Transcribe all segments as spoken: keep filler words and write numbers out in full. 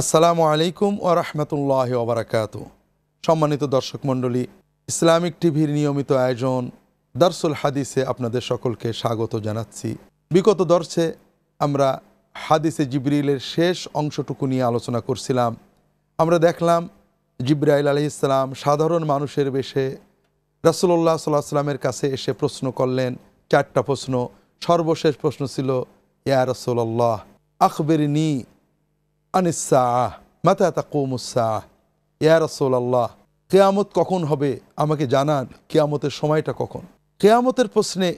আসসালামু আলাইকুম ও রহমতুল্লাহি ওয়া বারাকাতুহু। সম্মানিত দর্শক মণ্ডলী, ইসলামিক টিভির নিয়মিত আয়োজন দারসুল হাদিসে আপনাদের সকলকে স্বাগত জানাচ্ছি। বিগত দর্শে আমরা হাদিসে জিবরিলের শেষ অংশটুকু নিয়ে আলোচনা করছিলাম। আমরা দেখলাম জিবরাইল আলাইহিস সালাম সাধারণ মানুষের বেশে রাসূলুল্লাহ সাল্লাল্লাহু আলাইহি সাল্লামের কাছে এসে প্রশ্ন করলেন, চারটা প্রশ্ন। সর্বশেষ প্রশ্ন ছিল, ইয়া রাসূলুল্লাহ আখবিরনি আনিসা মাতা তাকুমুসা, ইয়া রাসূলুল্লাহ কিয়ামত কখন হবে আমাকে জানান, কিয়ামতের সময়টা কখন। কিয়ামতের প্রশ্নে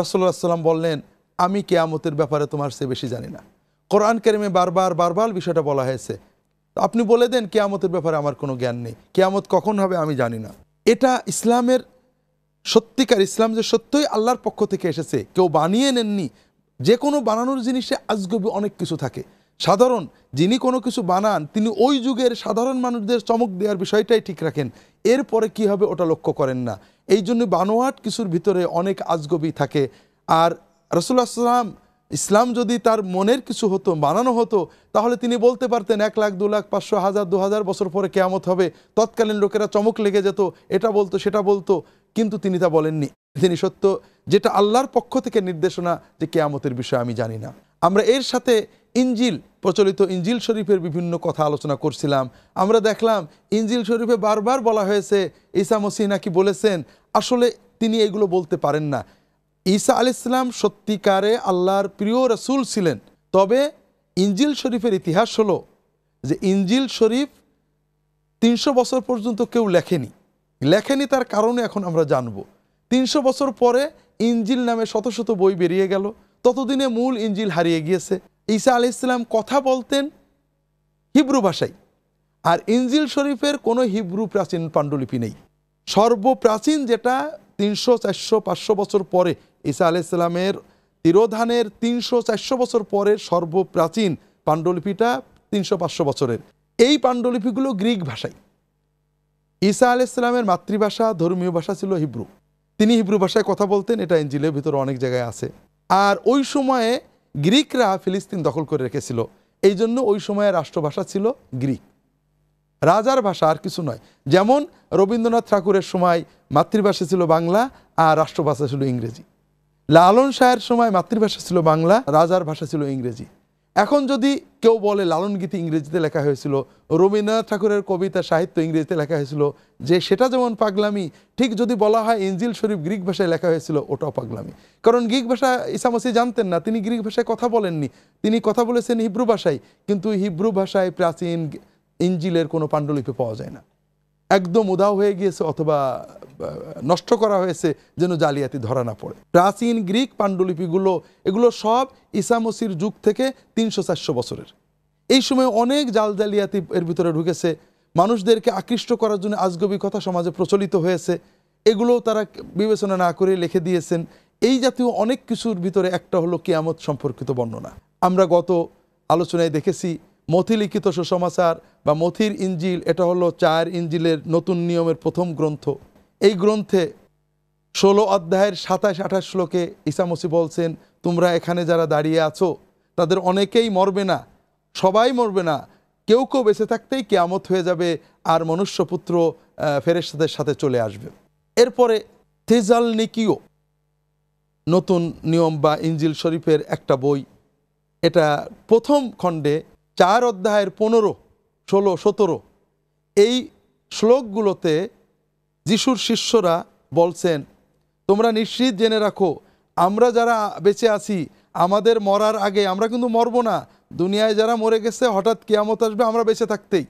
রাসূলুল্লাহ সাল্লাম বললেন, আমি কিয়ামতের ব্যাপারে তোমার চেয়ে বেশি জানি না। কোরআন কারিমে বারবার বারবার বিষয়টা বলা হয়েছে, আপনি বলে দেন কিয়ামতের ব্যাপারে আমার কোনো জ্ঞান নেই, কিয়ামত কখন হবে আমি জানি না। এটা ইসলামের সত্যিকার ইসলাম যে সত্যই আল্লাহর পক্ষ থেকে এসেছে, কেউ বানিয়ে নেননি। যে কোনো বানানোর জিনিসে আজগবি অনেক কিছু থাকে। সাধারণ যিনি কোনো কিছু বানান তিনি ওই যুগের সাধারণ মানুষদের চমক দেওয়ার বিষয়টাই ঠিক রাখেন, এরপরে কি হবে ওটা লক্ষ্য করেন না। এই জন্য বানোয়াট কিছুর ভিতরে অনেক আজগবি থাকে। আর রাসূলুল্লাহ সাল্লাম ইসলাম যদি তার মনের কিছু হতো, বানানো হতো, তাহলে তিনি বলতে পারতেন এক লাখ দু লাখ পাঁচশো হাজার দু হাজার বছর পরে কিয়ামত হবে। তৎকালীন লোকেরা চমক লেগে যেত, এটা বলতো সেটা বলতো, কিন্তু তিনি তা বলেননি। তিনি সত্য যেটা আল্লাহর পক্ষ থেকে নির্দেশনা যে কিয়ামতের বিষয়ে আমি জানি না। আমরা এর সাথে ইঞ্জিল, প্রচলিত ইঞ্জিল শরীফের বিভিন্ন কথা আলোচনা করছিলাম। আমরা দেখলাম ইঞ্জিল শরীফে বারবার বলা হয়েছে ঈসা মসীহ নাকি বলেছেন, আসলে তিনি এগুলো বলতে পারেন না। ঈসা আলাইহিস সালাম সত্যিকারে আল্লাহর প্রিয় রাসূল ছিলেন, তবে ইঞ্জিল শরীফের ইতিহাস হলো যে ইঞ্জিল শরীফ তিনশো বছর পর্যন্ত কেউ লেখেনি। লেখেনি তার কারণে এখন আমরা জানব। তিনশো বছর পরে ইঞ্জিল নামে শত শত বই বেরিয়ে গেল, ততদিনে মূল ইঞ্জিল হারিয়ে গিয়েছে। ঈসা আলাইহিস সালাম কথা বলতেন হিব্রু ভাষায়, আর ইঞ্জিল শরীফের কোনো হিব্রু প্রাচীন পাণ্ডুলিপি নেই। সর্বপ্রাচীন যেটা তিনশো চারশো পাঁচশো বছর পরে, ঈসা আলাইহিস সালামের তিরোধানের তিনশো চারশো বছর পরে সর্বপ্রাচীন পাণ্ডুলিপিটা তিনশো পাঁচশো বছরের। এই পাণ্ডুলিপিগুলো গ্রিক ভাষায়। ঈসা আলাইহিস সালামের মাতৃভাষা, ধর্মীয় ভাষা ছিল হিব্রু। তিনি হিব্রু ভাষায় কথা বলতেন, এটা ইঞ্জিলের ভিতরে অনেক জায়গায় আছে। আর ওই সময়ে গ্রিকরা ফিলিস্তিন দখল করে রেখেছিল, এই জন্য ওই সময়ে রাষ্ট্রভাষা ছিল গ্রিক, রাজার ভাষা আর কিছু নয়। যেমন রবীন্দ্রনাথ ঠাকুরের সময় মাতৃভাষা ছিল বাংলা আর রাষ্ট্রভাষা ছিল ইংরেজি। লালন শাহের সময় মাতৃভাষা ছিল বাংলা, রাজার ভাষা ছিল ইংরেজি। এখন যদি কেউ বলে লালন গীতি ইংরেজিতে লেখা হয়েছিল, রবীন্দ্রনাথ ঠাকুরের কবিতা সাহিত্য ইংরেজিতে লেখা হয়েছিল, যে সেটা যেমন পাগলামি, ঠিক যদি বলা হয় ইঞ্জিল শরীফ গ্রিক ভাষায় লেখা হয়েছিল, ওটাও পাগলামি। কারণ গ্রিক ভাষা ঈসা মসীহ জানতেন না, তিনি গ্রিক ভাষায় কথা বলেননি, তিনি কথা বলেছেন হিব্রু ভাষায়। কিন্তু হিব্রু ভাষায় প্রাচীন ইঞ্জিলের কোনো পাণ্ডুলিপি পাওয়া যায় না, একদম উধাও হয়ে গিয়েছে অথবা নষ্ট করা হয়েছে যেন জালিয়াতি ধরা না পড়ে। প্রাচীন গ্রিক পাণ্ডুলিপিগুলো এগুলো সব ঈসা মসীহর যুগ থেকে তিনশো চারশো বছরের। এই সময় অনেক জাল জালিয়াতি এর ভিতরে ঢুকেছে, মানুষদেরকে আকৃষ্ট করার জন্য আজগবি কথা সমাজে প্রচলিত হয়েছে, এগুলোও তারা বিবেচনা না করে লিখে দিয়েছেন। এই জাতীয় অনেক কিছুর ভিতরে একটা হলো কিয়ামত সম্পর্কিত বর্ণনা। আমরা গত আলোচনায় দেখেছি মথি লিখিত সুসমাচার বা মথির ইঞ্জিল, এটা হলো চার ইঞ্জিলের নতুন নিয়মের প্রথম গ্রন্থ। এই গ্রন্থে ষোলো অধ্যায়ের সাতাশ আঠাশ শ্লোকে ঈসা মসীহ বলছেন, তোমরা এখানে যারা দাঁড়িয়ে আছো তাদের অনেকেই মরবে না, সবাই মরবে না, কেউ কেউ বেঁচে থাকতেই কিয়ামত হয়ে যাবে আর মনুষ্যপুত্র ফেরেশতাদের সাথে চলে আসবে। এরপরে থেসালনিকীয় নতুন নিয়ম বা ইঞ্জিল শরীফের একটা বই, এটা প্রথম খণ্ডে চার অধ্যায়ের পনেরো ষোলো সতেরো এই শ্লোকগুলোতে যিশুর শিষ্যরা বলছেন, তোমরা নিশ্চিত জেনে রাখো আমরা যারা বেঁচে আছি আমাদের মরার আগে, আমরা কিন্তু মরব না। দুনিয়ায় যারা মরে গেছে হঠাৎ কিয়ামত আসবে আমরা বেঁচে থাকতেই,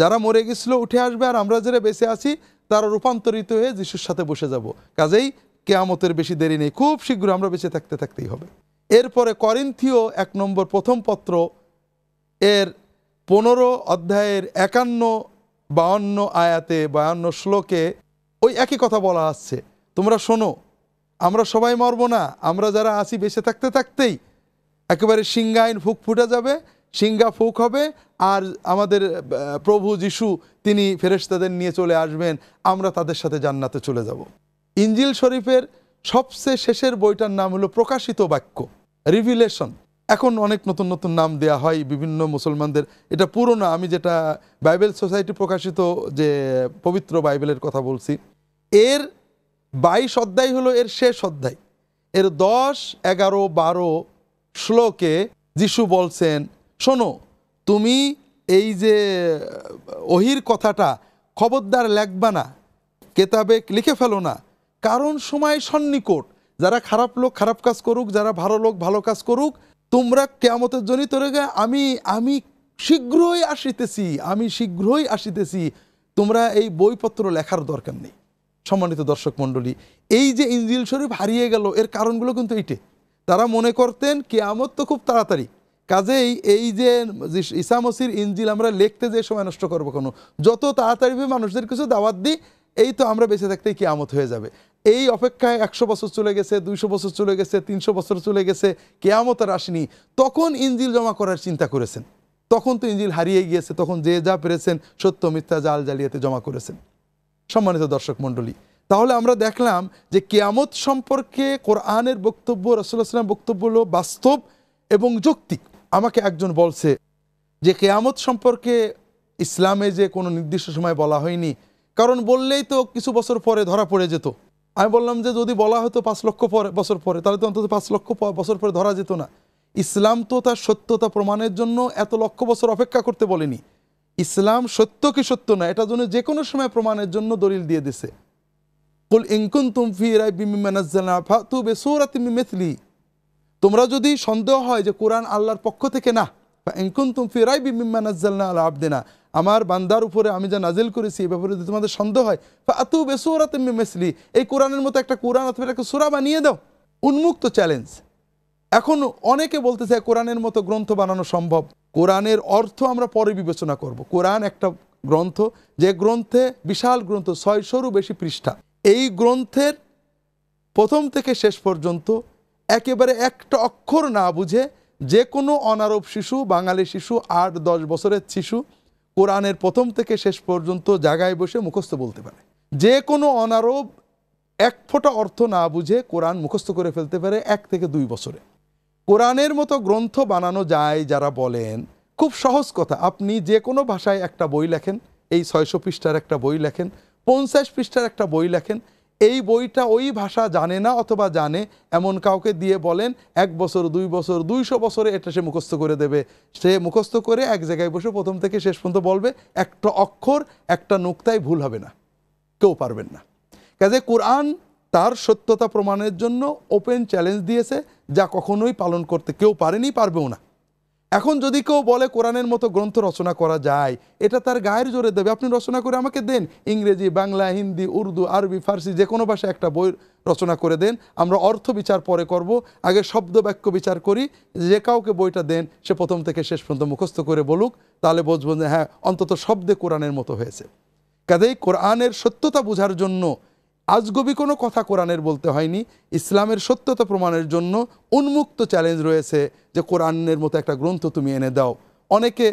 যারা মরে গেছিলো উঠে আসবে, আর আমরা যারা বেঁচে আছি তারা রূপান্তরিত হয়ে যিশুর সাথে বসে যাব। কাজেই কিয়ামতের বেশি দেরি নেই, খুব শীঘ্র আমরা বেঁচে থাকতে থাকতেই হবে। এরপরে করিন্থীয় এক নম্বর প্রথম পত্র এর পনেরো অধ্যায়ের একান্ন বাউন্ন আয়াতে বায়ান্ন শ্লোকে ওই একই কথা বলা আসছে, তোমরা শোনো আমরা সবাই মরব না, আমরা যারা আছি বেঁচে থাকতে থাকতেই একেবারে সিংহাইন ফুক ফুটে যাবে, সিংহা ফুক হবে, আর আমাদের প্রভু যিশু তিনি ফেরেশতাদের নিয়ে চলে আসবেন, আমরা তাদের সাথে জান্নাতে চলে যাব। ইঞ্জিল শরীফের সবচেয়ে শেষের বইটার নাম হলো প্রকাশিত বাক্য, রিভিলেশন। এখন অনেক নতুন নতুন নাম দেয়া হয় বিভিন্ন মুসলমানদের। এটা পুরনো, আমি যেটা বাইবেল সোসাইটি প্রকাশিত যে পবিত্র বাইবেলের কথা বলছি, এর বাইশ অধ্যায় হলো এর শেষ অধ্যায়। এর দশ এগারো বারো শ্লোকে যিশু বলছেন, শোনো তুমি এই যে ওহির কথাটা খবরদার লেখবা না, কেতাবে লিখে ফেলো না, কারণ সময় সন্নিকট। যারা খারাপ লোক খারাপ কাজ করুক, যারা ভালো লোক ভালো কাজ করুক, তোমরা কিয়ামতের জনিত রেগে আমি আমি শীঘ্রই আসিতেছি, আমি শীঘ্রই আসিতেছি, তোমরা এই বইপত্র লেখার দরকার নেই। সম্মানিত দর্শক মণ্ডলী, এই যে ইঞ্জিল শরীফ হারিয়ে গেল এর কারণগুলো কিন্তু এইটে, তারা মনে করতেন কিয়ামত তো খুব তাড়াতাড়ি, কাজেই এই যে ঈসা মসীর ইঞ্জিল আমরা লিখতে যে সময় নষ্ট করবো কেন, যত তাড়াতাড়ি মানুষদের কিছু দাওয়াত দিই, এই তো আমরা বেঁচে থাকতেই কিয়ামত হয়ে যাবে। এই অপেক্ষায় একশো বছর চলে গেছে, দুইশো বছর চলে গেছে, তিনশো বছর চলে গেছে, কিয়ামত আর আসেনি। তখন ইঞ্জিল জমা করার চিন্তা করেছেন, তখন তো ইঞ্জিল হারিয়ে গিয়েছে, তখন যে যা পেরেছেন সত্য মিথ্যা জাল জালিয়াতে জমা করেছেন। সম্মানিত দর্শক মণ্ডলী, তাহলে আমরা দেখলাম যে কিয়ামত সম্পর্কে কোরআনের বক্তব্য, রাসূলুল্লাহ সাল্লাল্লাহু আলাইহি ওয়াসাল্লাম বক্তব্য হলো বাস্তব এবং যৌক্তিক। আমাকে একজন বলছে যে কিয়ামত সম্পর্কে ইসলামে যে কোনো নির্দিষ্ট সময় বলা হয়নি, কারণ বললেই তো কিছু বছর পরে ধরা পড়ে যেত। আমি বললাম যে যদি বলা হতো পাঁচ লক্ষ পরে বছর পরে, তাহলে তো অন্তত পাঁচ লক্ষ বছর পরে ধরা যেত না। ইসলাম তো তার সত্যতা প্রমাণের জন্য এত লক্ষ বছর অপেক্ষা করতে বলেনি। ইসলাম সত্য কি সত্য না এটার জন্য যে কোনো সময় প্রমাণের জন্য দলিল দিয়ে দিছে। কুল ইন কুনতুম ফি রাইবিম মিম্মা নাযালনা ফাতু বিসূরাতিন মিন মিছলিহি, তোমরা যদি সন্দেহ হয় যে কোরআন আল্লাহর পক্ষ থেকে না, ফা ইন কুনতুম ফি রাইবিম মিম্মা নাযালনা আলা আবদিনা, আমার বান্দার উপরে আমি যা নাজিল করেছি এই ব্যাপারে যদি তোমাদের সন্দেহ হয়, ফাতু বিসূরাতিন মিন মিছলিহি, এই কোরআনের মতো একটা কোরআন অথবা একটা সূরা বানিয়ে দাও। উন্মুক্ত চ্যালেঞ্জ। এখন অনেকে বলতে চায় কোরআনের মতো গ্রন্থ বানানো সম্ভব, কোরআনের অর্থ আমরা পরে বিবেচনা করব। কোরআন একটা গ্রন্থ, যে গ্রন্থে বিশাল গ্রন্থ, ছয়শোরও বেশি পৃষ্ঠা। এই গ্রন্থের প্রথম থেকে শেষ পর্যন্ত একেবারে একটা অক্ষর না বুঝে যে কোনো অনারব শিশু, বাঙালি শিশু, আট দশ বছরের শিশু কোরআনের প্রথম থেকে শেষ পর্যন্ত জায়গায় বসে মুখস্থ বলতে পারে। যে কোনো অনারব এক ফোঁটা অর্থ না বুঝে কোরআন মুখস্থ করে ফেলতে পারে এক থেকে দুই বছরে। কোরআনের মতো গ্রন্থ বানানো যায় যারা বলেন, খুব সহজ কথা। আপনি যে কোনো ভাষায় একটা বই লেখেন, এই ছয়শো পৃষ্ঠার একটা বই লেখেন, পঞ্চাশ পৃষ্ঠার একটা বই লেখেন, এই বইটা ওই ভাষা জানে না অথবা জানে এমন কাউকে দিয়ে বলেন, এক বছর দুই বছর দুইশো বছরে এটা সে মুখস্থ করে দেবে। সে মুখস্থ করে এক জায়গায় বসে প্রথম থেকে শেষ পর্যন্ত বলবে, একটা অক্ষর একটা নুক্তায় ভুল হবে না, কেউ পারবেন না। কাজে কোরআন তার সত্যতা প্রমাণের জন্য ওপেন চ্যালেঞ্জ দিয়েছে, যা কখনোই পালন করতে কেউ পারেনি, পারবেও না। এখন যদি কেউ বলে কোরআনের মতো গ্রন্থ রচনা করা যায়, এটা তার গায়ের জোরে দেবে। আপনি রচনা করে আমাকে দেন, ইংরেজি, বাংলা, হিন্দি, উর্দু, আরবি, ফার্সি, যে কোনো ভাষায় একটা বই রচনা করে দেন, আমরা অর্থ বিচার পরে করব, আগে শব্দ বাক্য বিচার করি। যে কাউকে বইটা দেন, সে প্রথম থেকে শেষ পর্যন্ত মুখস্থ করে বলুক, তাহলে বুঝবেন যে হ্যাঁ, অন্তত শব্দে কোরআনের মতো হয়েছে। কাজেই কোরআনের সত্যতা বোঝার জন্য আজগবি কোনো কথা কোরআনের বলতে হয়নি। ইসলামের সত্যতা প্রমাণের জন্য উন্মুক্ত চ্যালেঞ্জ রয়েছে যে কোরআনের মতো একটা গ্রন্থ তুমি এনে দাও। অনেকে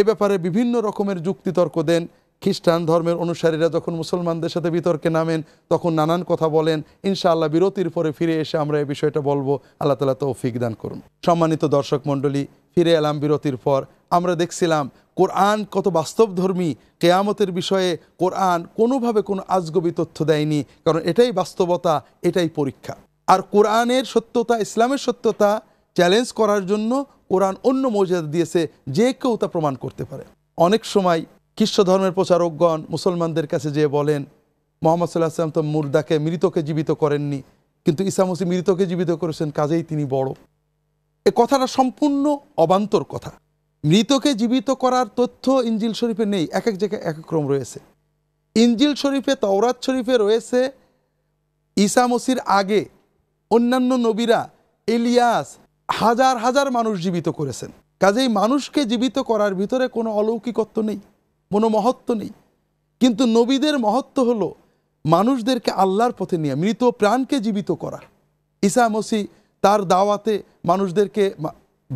এ ব্যাপারে বিভিন্ন রকমের যুক্তিতর্ক দেন। খ্রিস্টান ধর্মের অনুসারীরা যখন মুসলমানদের সাথে বিতর্কে নামেন তখন নানান কথা বলেন। ইনশাআল্লাহ বিরতির পরে ফিরে এসে আমরা এই বিষয়টা বলবো। আল্লাহ তাআলা তৌফিক দান করুন। সম্মানিত দর্শক মণ্ডলী, ফিরে এলাম বিরতির পর। আমরা দেখছিলাম কোরআন কত বাস্তবধর্মী, কিয়ামতের বিষয়ে কোরআন কোনোভাবে কোনো আজগবি তথ্য দেয়নি, কারণ এটাই বাস্তবতা, এটাই পরীক্ষা। আর কোরআনের সত্যতা, ইসলামের সত্যতা চ্যালেঞ্জ করার জন্য কোরআন অন্য মর্যাদা দিয়েছে, যে কেউ তা প্রমাণ করতে পারে। অনেক সময় খ্রিস্ট ধর্মের প্রচারকগণ মুসলমানদের কাছে যেয়ে বলেন, মুহাম্মদ সাল্লাল্লাহু আলাইহি ওয়াসাল্লাম তো মুর্দাকে, মৃতকে জীবিত করেননি, কিন্তু ঈসা মসীহ মৃতকে জীবিত করেছেন, কাজেই তিনি বড়। এ কথাটা সম্পূর্ণ অবান্তর কথা। মৃতকে জীবিত করার তথ্য ইঞ্জিল শরীফে নেই, এক এক জায়গায় এক এক রকম রয়েছে। ইঞ্জিল শরীফে, তাওরাত শরীফে রয়েছে ঈসা মসীর আগে অন্যান্য নবীরা, ইলিয়াস, হাজার হাজার মানুষ জীবিত করেছেন। কাজেই মানুষকে জীবিত করার ভিতরে কোনো অলৌকিকত্ব নেই, কোনো মহত্ব নেই। কিন্তু নবীদের মহত্ব হলো মানুষদেরকে আল্লাহর পথে নিয়ে মৃত প্রাণকে জীবিত করা। ঈসা মসীহ তার দাওয়াতে মানুষদেরকে,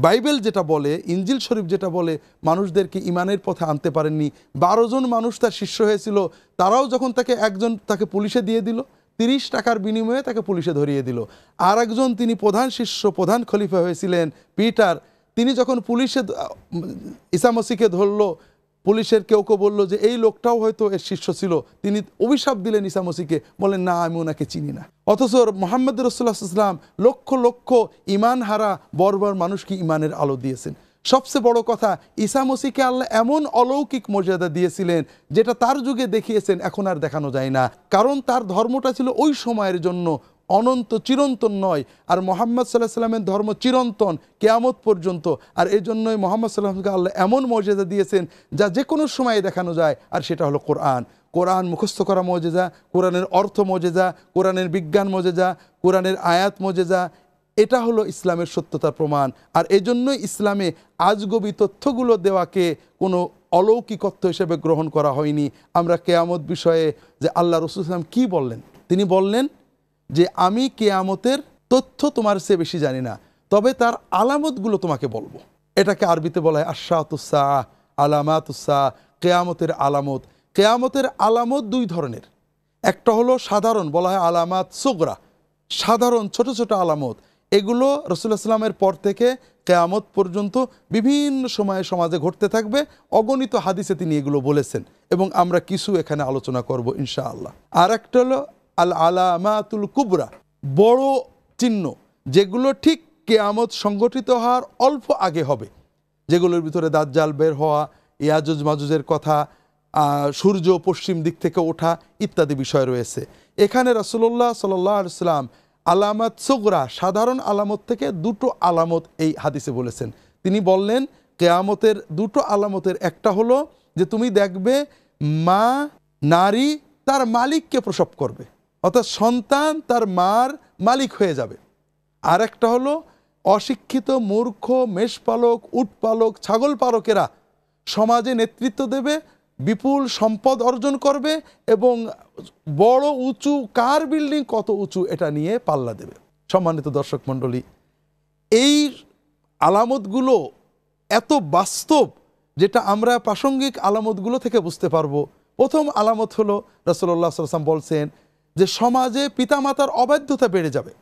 বাইবেল যেটা বলে, ইঞ্জিল শরীফ যেটা বলে, মানুষদেরকে ইমানের পথে আনতে পারেননি। বারো জন মানুষ তার শিষ্য হয়েছিল, তারাও যখন তাকে, একজন তাকে পুলিশে দিয়ে দিল, তিরিশ টাকার বিনিময়ে তাকে পুলিশে ধরিয়ে দিল। আর একজন তিনি প্রধান শিষ্য, প্রধান খলিফা হয়েছিলেন পিটার, তিনি যখন পুলিশে ঈসা মসীহকে ধরল, পুলিশের কেউ কেউ বললো যে এই লোকটাও হয়তো এর শিষ্য ছিল, তিনি অভিশাপ দিলেন ঈসা মসীহকে, বলেন না আমি ওনাকে চিনি না। অথচ মুহাম্মদ রাসূলুল্লাহ সাল্লাল্লাহু আলাইহি ওয়াসাল্লাম লক্ষ লক্ষ ইমান হারা বর্বর মানুষকে ইমানের আলো দিয়েছেন। সবচেয়ে বড় কথা, ঈসা মসীহকে আল্লাহ এমন অলৌকিক মর্যাদা দিয়েছিলেন যেটা তার যুগে দেখিয়েছেন, এখন আর দেখানো যায় না, কারণ তার ধর্মটা ছিল ওই সময়ের জন্য, অনন্ত চিরন্তন নয়। আর মুহাম্মদ সাল্লাল্লাহু আলাইহি ওয়াসাল্লামের ধর্ম চিরন্তন, কিয়ামত পর্যন্ত। আর এই জন্যই মুহাম্মদ সাল্লাল্লাহু আলাইহি ওয়াসাল্লামকে আল্লাহ এমন মর্যাদা দিয়েছেন যা যে কোনো সময়ে দেখানো যায়, আর সেটা হলো কোরআন। কোরআন মুখস্থ করা মর্যাদা, কোরআনের অর্থ মর্যাদা, কোরআনের বিজ্ঞান মর্যাদা, কোরআনের আয়াত মর্যাদা, এটা হলো ইসলামের সত্যতার প্রমাণ। আর এজন্যই ইসলামে আজগবি তথ্যগুলো দেওয়াকে কোনো অলৌকিকত্ব হিসেবে গ্রহণ করা হয়নি। আমরা কেয়ামত বিষয়ে যে আল্লাহ রাসূল সাল্লাল্লাহু আলাইহি ওয়াসাল্লাম কী বললেন, তিনি বললেন যে আমি কেয়ামতের তথ্য তোমার চেয়ে বেশি জানি না, তবে তার আলামতগুলো তোমাকে বলবো। এটাকে আরবিতে বলা হয় আশাতুসাহ, আলামাতুসাহ, কেয়ামতের আলামত। কেয়ামতের আলামত দুই ধরনের, একটা হলো সাধারণ, বলা হয় আলামাত সুগরা, সাধারণ ছোট ছোট আলামত। এগুলো রাসূলুল্লাহ সাল্লামের পর থেকে কেয়ামত পর্যন্ত বিভিন্ন সময়ে সমাজে ঘটতে থাকবে। অগণিত হাদিসে তিনি এগুলো বলেছেন এবং আমরা কিছু এখানে আলোচনা করব ইনশাআল্লাহ। আর একটা হলো আল আলামাতুল কুবরা, বড় চিহ্ন, যেগুলো ঠিক কেয়ামত সংগঠিত হওয়ার অল্প আগে হবে, যেগুলোর ভিতরে দাজ্জাল বের হওয়া, ইয়াজুজ মাজুজের কথা, সূর্য পশ্চিম দিক থেকে ওঠা ইত্যাদি বিষয় রয়েছে। এখানে রাসূলুল্লাহ সাল্লাল্লাহু আলাইহি ওয়াসাল্লাম আলামাত সুগরা, সাধারণ আলামত থেকে দুটো আলামত এই হাদিসে বলেছেন। তিনি বললেন কেয়ামতের দুটো আলামতের একটা হলো যে তুমি দেখবে মা নারী তার মালিককে প্রসব করবে, অর্থাৎ সন্তান তার মার মালিক হয়ে যাবে। আর একটা হলো অশিক্ষিত মূর্খ মেষপালক, উটপালক, ছাগল পালকেরা সমাজে নেতৃত্ব দেবে, বিপুল সম্পদ অর্জন করবে এবং বড় উঁচু কার বিল্ডিং কত উঁচু এটা নিয়ে পাল্লা দেবে। সম্মানিত দর্শক মণ্ডলী, এই আলামতগুলো এত বাস্তব যেটা আমরা প্রাসঙ্গিক আলামতগুলো থেকে বুঝতে পারবো। প্রথম আলামত হলো রাসূলুল্লাহ সাল্লাল্লাহু আলাইহি ওয়াসাল্লাম বলছেন যে সমাজে পিতামাতার অবাধ্যতা বেড়ে যাবে,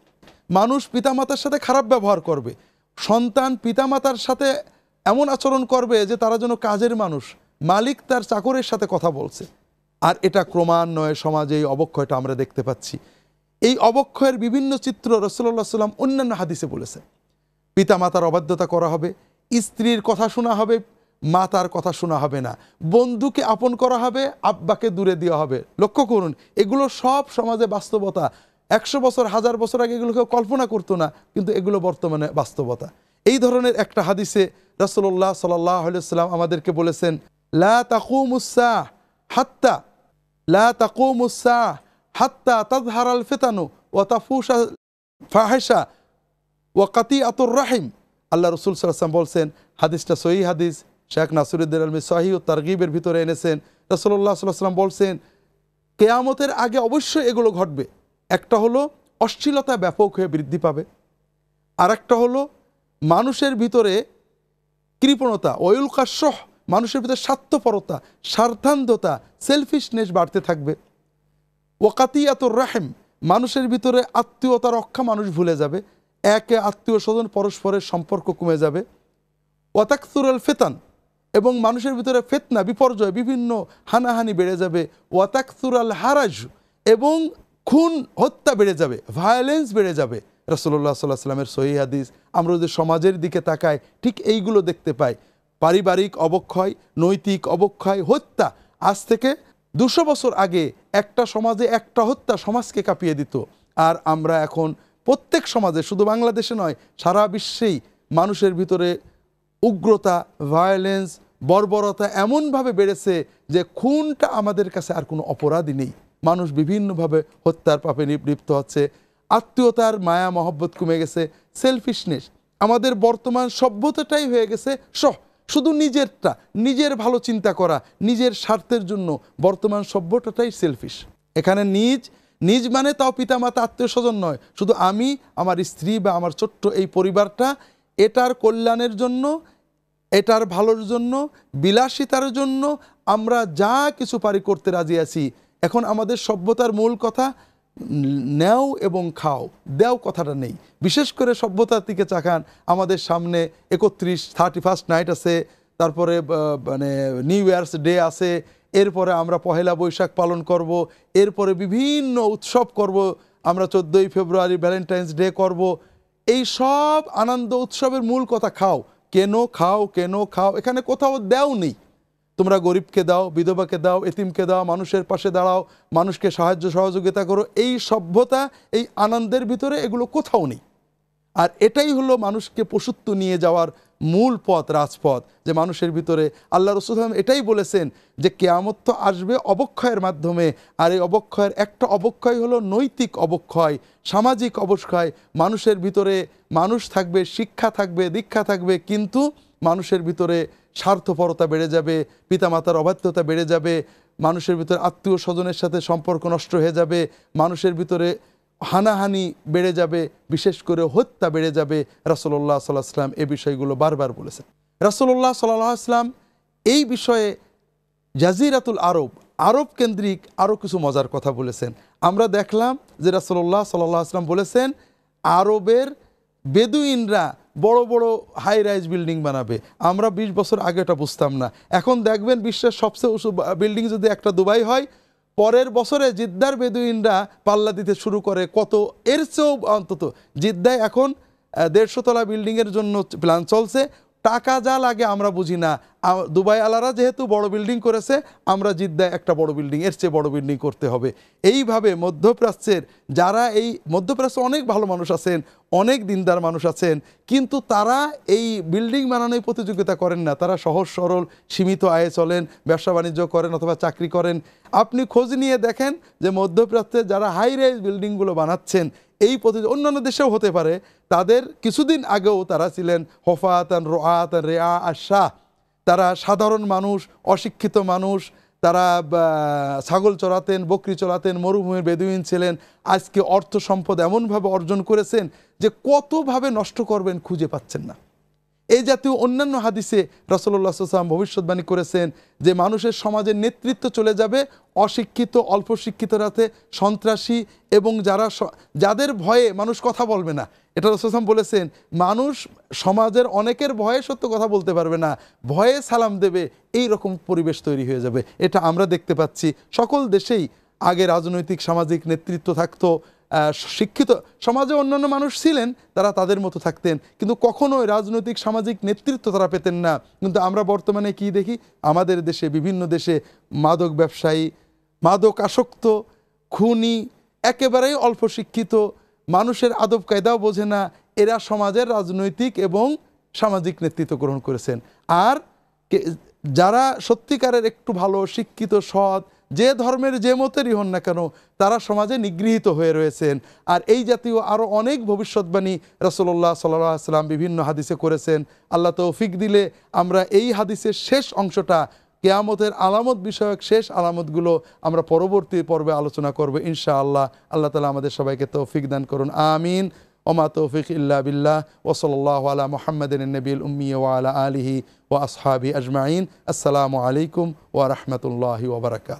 মানুষ পিতামাতার সাথে খারাপ ব্যবহার করবে, সন্তান পিতামাতার সাথে এমন আচরণ করবে যে তারা যেন কাজের মানুষ, মালিক তার চাকরের সাথে কথা বলছে। আর এটা ক্রমান্বয়ে সমাজে এই অবক্ষয়টা আমরা দেখতে পাচ্ছি। এই অবক্ষয়ের বিভিন্ন চিত্র রাসূলুল্লাহ সাল্লাল্লাহু আলাইহি ওয়াসাল্লাম অন্যান্য হাদিসে বলেছে। পিতামাতার অবাধ্যতা করা হবে, স্ত্রীর কথা শোনা হবে, মাতার কথা শোনা হবে না, বন্ধুকে আপন করা হবে, আব্বাকে দূরে দেওয়া হবে। লক্ষ্য করুন, এগুলো সব সমাজে বাস্তবতা। একশো বছর হাজার বছর আগে এগুলো কেউ কল্পনা করতো না, কিন্তু এগুলো বর্তমানে বাস্তবতা। এই ধরনের একটা হাদিসে রাসূলুল্লাহ সাল্লাল্লাহু আলাইহি ওয়াসাল্লাম আমাদেরকে বলেছেন লা তাকুমুস সাহ হাত্তা লা তাকুমুস সাহ হাত্তা তাযহারাল ফিতানু ওয়া তাফুশা ফাহিশা ওয়া কাতিআতুর রাহিম। আল্লাহ রাসূল সাল্লাল্লাহু আলাইহি ওয়াসাল্লাম বলছেন, হাদিসটা সহিহ হাদিস, শেখ নাসিরুদ্দিন আলমী সহিহ ও তারগিবের ভিতরে এনেছেন। রাসূলুল্লাহ সাল্লাল্লাহু আলাইহি ওয়াসাল্লাম বলছেন কেয়ামতের আগে অবশ্যই এগুলো ঘটবে। একটা হলো অশ্লীলতা ব্যাপক হয়ে বৃদ্ধি পাবে, আর একটা হলো মানুষের ভিতরে কৃপণতা, ওয়ুলকাসহ, মানুষের ভিতরে স্বার্থপরতা, স্বার্থান্ধতা, সেলফিশনেস বাড়তে থাকবে। ওয়াকাতিয়াতুর রাহিম, মানুষের ভিতরে আত্মীয়তা রক্ষা মানুষ ভুলে যাবে, একে আত্মীয় স্বজন পরস্পরের সম্পর্ক কমে যাবে। ওয়াতাকসুরুল ফিতান, এবং মানুষের ভিতরে ফিতনা, বিপর্যয়, বিভিন্ন হানাহানি বেড়ে যাবে। ওয়াতাকসুরাল হারাজ, এবং খুন হত্যা বেড়ে যাবে, ভায়োলেন্স বেড়ে যাবে। রাসূলুল্লাহ সাল্লাল্লাহু আলাইহি ওয়াসাল্লামের সহিহ হাদিস। আমরা যদি সমাজের দিকে তাকাই ঠিক এইগুলো দেখতে পাই, পারিবারিক অবক্ষয়, নৈতিক অবক্ষয়, হত্যা। আজ থেকে দুশো বছর আগে একটা সমাজে একটা হত্যা সমাজকে কাঁপিয়ে দিত, আর আমরা এখন প্রত্যেক সমাজে, শুধু বাংলাদেশে নয় সারা বিশ্বেই, মানুষের ভিতরে উগ্রতা, ভায়োলেন্স, বর্বরতা এমনভাবে বেড়েছে যে খুনটা আমাদের কাছে আর কোনো অপরাধী নেই। মানুষ বিভিন্নভাবে হত্যার পাপে লিপ্ত হচ্ছে, আত্মীয়তার মায়া মহব্বত কমে গেছে, সেলফিশনেস। আমাদের বর্তমান সভ্যতাটাই হয়ে গেছে সহ শুধু নিজেরটা, নিজের ভালো চিন্তা করা, নিজের স্বার্থের জন্য বর্তমান সভ্যতাটাই সেলফিশ। এখানে নিজ নিজ মানে তাও পিতামাতা, আত্মীয় স্বজন নয়, শুধু আমি, আমার স্ত্রী বা আমার ছোট্ট এই পরিবারটা, এটার কল্যাণের জন্য, এটার ভালোর জন্য, বিলাসিতার জন্য আমরা যা কিছু পারি করতে রাজি আছি। এখন আমাদের সভ্যতার মূল কথা নেও এবং খাও, দেও কথাটা নেই। বিশেষ করে সভ্যতার দিকে চাকান, আমাদের সামনে একত্রিশ থার্টি ফার্স্ট নাইট আছে, তারপরে মানে নিউ ইয়ার্স ডে আছে, এরপরে আমরা পহেলা বৈশাখ পালন করব, এরপরে বিভিন্ন উৎসব করব, আমরা চোদ্দোই ফেব্রুয়ারি ভ্যালেন্টাইন্স ডে করব। এই সব আনন্দ উৎসবের মূল কথা খাও, কেন খাও, কেন খাও। এখানে কোথাও দেও নেই। তোমরা গরিবকে দাও, বিধবাকে দাও, এতিমকে দাও, মানুষের পাশে দাঁড়াও, মানুষকে সাহায্য সহযোগিতা করো। এই সভ্যতা, এই আনন্দের ভিতরে এগুলো কোথাও নেই। আর এটাই হলো মানুষকে পশুত্ব নিয়ে যাওয়ার মূল পথ, রাজপথ, যে মানুষের ভিতরে আল্লাহ রাসূল এটাই বলেছেন যে কিয়ামত তো আসবে অবক্ষয়ের মাধ্যমে। আর এই অবক্ষয়ের একটা অবক্ষয় হলো নৈতিক অবক্ষয়, সামাজিক অবক্ষয়। মানুষের ভিতরে মানুষ থাকবে, শিক্ষা থাকবে, দীক্ষা থাকবে, কিন্তু মানুষের ভিতরে স্বার্থপরতা বেড়ে যাবে, পিতামাতার অবাধ্যতা বেড়ে যাবে, মানুষের ভিতরে আত্মীয় স্বজনের সাথে সম্পর্ক নষ্ট হয়ে যাবে, মানুষের ভিতরে হানাহানি বেড়ে যাবে, বিশেষ করে হত্যা বেড়ে যাবে। রাসূলুল্লাহ সাল্লাল্লাহু আলাইহি সাল্লাম এই বিষয়গুলো বারবার বলেছেন। রাসূলুল্লাহ সাল্লাল্লাহু আলাইহি সাল্লাম এই বিষয়ে জাজিরাতুল আরব, আরব কেন্দ্রিক আরও কিছু মজার কথা বলেছেন। আমরা দেখলাম যে রাসূলুল্লাহ সাল্লাল্লাহু আলাইহি সাল্লাম বলেছেন আরবের বেদুইনরা বড় বড় হাই রাইজ বিল্ডিং বানাবে। আমরা বিশ বছর আগে এটা বুঝতাম না। এখন দেখবেন বিশ্বের সবচেয়ে উঁচু বিল্ডিং যদি একটা দুবাই হয়, পরের বছরে জিদ্দার বেদুইনরা পাল্লা দিতে শুরু করে। কত এর চেয়েও অন্তত জিদ্দায় এখন দেড়শো তলা বিল্ডিংয়ের জন্য প্ল্যান চলছে। টাকা যা লাগে আমরা বুঝি না, দুবাই আলারা যেহেতু বড় বিল্ডিং করেছে, আমরা জিদ্দায় একটা বড় বিল্ডিং, এর চেয়ে বড় বিল্ডিং করতে হবে। এইভাবে মধ্যপ্রাচ্যের যারা, এই মধ্যপ্রাচ্যে অনেক ভালো মানুষ আছেন, অনেক দিনদার মানুষ আছেন, কিন্তু তারা এই বিল্ডিং বানানোর প্রতিযোগিতা করেন না। তারা সহজ সরল সীমিত আয়ে চলেন, ব্যবসা বাণিজ্য করেন অথবা চাকরি করেন। আপনি খোঁজ নিয়ে দেখেন যে মধ্যপ্রাচ্যে যারা হাই রাইজ বিল্ডিংগুলো বানাচ্ছেন, এই প্রতিযোগিতা অন্যান্য দেশেও হতে পারে, তাদের কিছুদিন আগেও তারা ছিলেন হফাতান রোআতান রেআ আশাহ। তারা সাধারণ মানুষ, অশিক্ষিত মানুষ, তারা ছাগল চড়াতেন, বকরি চড়াতেন, মরুভূমির বেদুইন ছিলেন। আজকে অর্থ সম্পদ এমনভাবে অর্জন করেছেন যে কতভাবে নষ্ট করবেন খুঁজে পাচ্ছেন না। এই জাতীয় অন্যান্য হাদিসে রাসূলুল্লাহ সাল্লাল্লাহু আলাইহি ওয়াসাল্লাম ভবিষ্যৎবাণী করেছেন যে মানুষের সমাজের নেতৃত্ব চলে যাবে অশিক্ষিত, অল্প শিক্ষিতরাতে, সন্ত্রাসী এবং যারা, যাদের ভয়ে মানুষ কথা বলবে না। এটা রাসূলুল্লাহ সাল্লাল্লাহু আলাইহি ওয়াসাল্লাম বলেছেন, মানুষ সমাজের অনেকের ভয়ে সত্য কথা বলতে পারবে না, ভয়ে সালাম দেবে, এই রকম পরিবেশ তৈরি হয়ে যাবে। এটা আমরা দেখতে পাচ্ছি সকল দেশেই। আগে রাজনৈতিক সামাজিক নেতৃত্ব থাকতো, শিক্ষিত সমাজে অন্যান্য মানুষ ছিলেন, তারা তাদের মতো থাকতেন, কিন্তু কখনোই রাজনৈতিক সামাজিক নেতৃত্ব তারা পেতেন না। কিন্তু আমরা বর্তমানে কি দেখি? আমাদের দেশে, বিভিন্ন দেশে মাদক ব্যবসায়ী, মাদক আসক্ত, খুনি, একেবারেই অল্প শিক্ষিত, মানুষের আদব কায়দাও বোঝে না, এরা সমাজের রাজনৈতিক এবং সামাজিক নেতৃত্ব গ্রহণ করেছেন। আর যারা সত্যিকারের একটু ভালো, শিক্ষিত, সৎ, যে ধর্মের যে মতেরই হন না কেন, তারা সমাজে নিগৃহীত হয়ে রয়েছেন। আর এই জাতীয় আরও অনেক ভবিষ্যৎবাণী রাসূলুল্লাহ সাল্লাল্লাহু আলাইহি সাল্লাম বিভিন্ন হাদিসে করেছেন। আল্লাহ তৌফিক দিলে আমরা এই হাদিসের শেষ অংশটা, কিয়ামতের আলামত বিষয়ক শেষ আলামতগুলো আমরা পরবর্তী পর্বে আলোচনা করব ইনশাআল্লাহ। আল্লাহ তাআলা আমাদের সবাইকে তৌফিক দান করুন, আমিন। ওমা তৌফিক ইল্লা বিল্লাহ। ওয়া সাল্লাল্লাহু আলা মুহাম্মাদিন নবিয়িল উম্মি ওয়া আলা আলিহি ওয়া আসহাবিহি আজমাইন। আসসালামু আলাইকুম ওয়া রাহমাতুল্লাহি ওয়া বারাকাতুহু।